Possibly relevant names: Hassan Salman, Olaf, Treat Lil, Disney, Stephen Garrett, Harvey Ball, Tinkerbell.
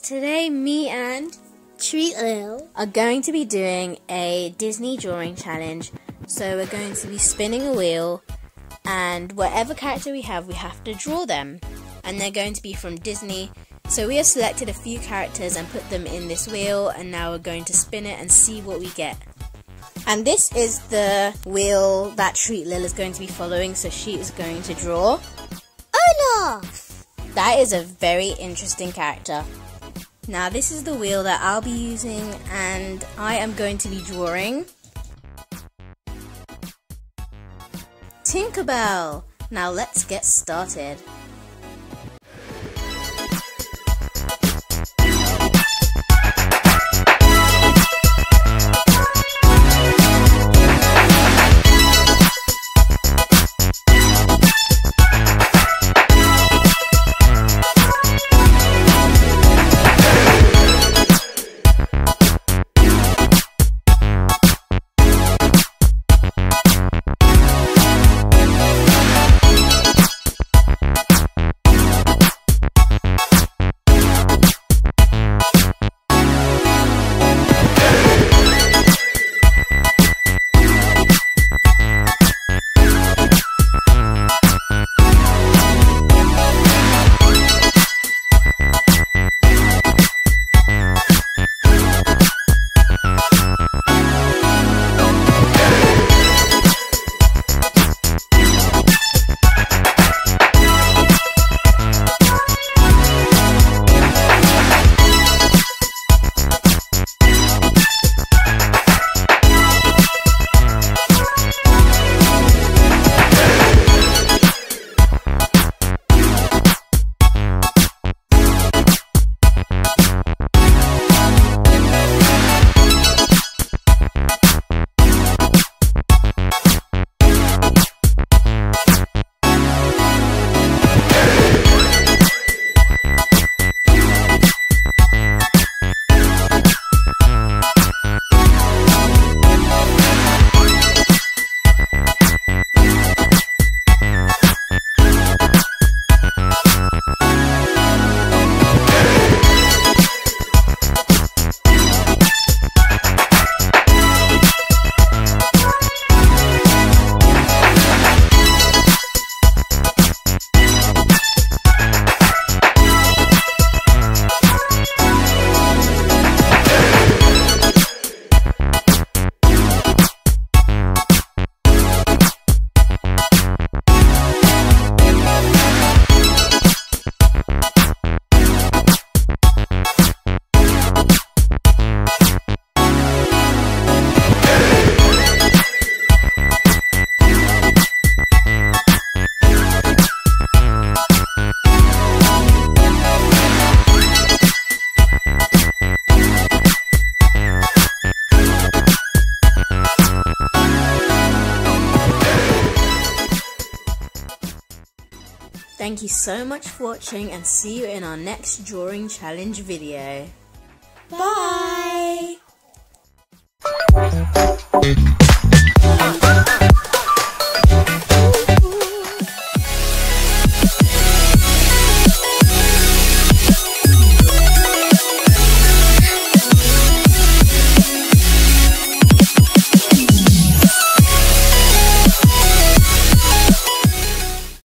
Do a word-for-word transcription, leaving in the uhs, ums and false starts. because today me and Treat Lil are going to be doing a Disney drawing challenge. So we're going to be spinning a wheel, and whatever character we have, we have to draw them. And they're going to be from Disney. So we have selected a few characters and put them in this wheel, and now we're going to spin it and see what we get. And this is the wheel that Treat Lil is going to be following, so she is going to draw Olaf! That is a very interesting character. Now this is the wheel that I'll be using, and I am going to be drawing Tinkerbell! Now let's get started. Thank you so much for watching, and see you in our next drawing challenge video. Bye! Bye.